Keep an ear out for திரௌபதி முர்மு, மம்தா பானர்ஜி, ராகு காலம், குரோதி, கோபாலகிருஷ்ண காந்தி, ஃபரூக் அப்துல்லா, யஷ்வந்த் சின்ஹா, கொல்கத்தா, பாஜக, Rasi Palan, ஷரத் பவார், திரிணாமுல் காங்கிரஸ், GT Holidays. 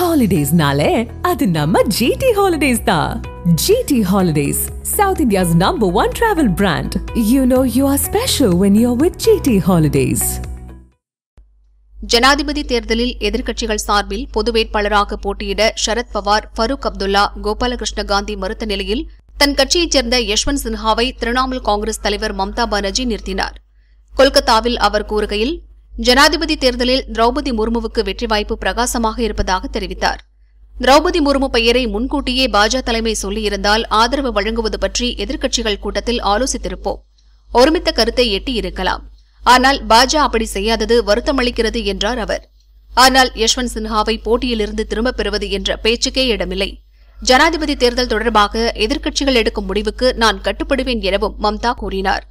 Holidays naale, adu namma GT Holidays da. GT Holidays, South India's #1 travel brand. You know you are special when you're with GT Holidays. ஜனாதிபதி தேர்தலில் எதிர்க்கட்சிகள் சார்பில் பொது வேட்பாளராக போட்டியிட ஷரத் பவார், ஃபரூக் அப்துல்லா, கோபாலகிருஷ்ண காந்தி மறுத்த நிலையில் தன் கட்சியைச் சேர்ந்த யஷ்வந்த் சின்ஹாவை திரிணாமுல் காங்கிரஸ் தலைவர் மம்தா பானர்ஜி நிறுத்தினார். கொல்கத்தாவில் அவர் கூறுகையில், ஜனாதிபதி தேர்தலில் திரௌபதி முர்முவுக்கு வெற்றி வாய்ப்பு பிரகாசமாக இருப்பதாக தெரிவித்தார். திரௌபதி முர்மு பெயரை முன்கூட்டியே பாஜக தலைமை சொல்லியிருந்தால் ஆதரவு வழங்குவது பற்றி எதிர்க்கட்சிகள் கூட்டத்தில் ஆலோசித்திருப்போம், ஒருமித்த கருத்தை எட்டியிருக்கலாம். ஆனால் பாஜக அப்படி செய்யாதது வருத்தமளிக்கிறது என்றார் அவர். ஆனால் யஷ்வந்த் சின்ஹாவை போட்டியிலிருந்து திரும்பப் பெறுவது என்ற பேச்சுக்கே இடமில்லை. ஜனாதிபதி தேர்தல் தொடர்பாக எதிர்க்கட்சிகள் எடுக்கும் முடிவுக்கு நான் கட்டுப்படுவேன் எனவும் மம்தா கூறினார்.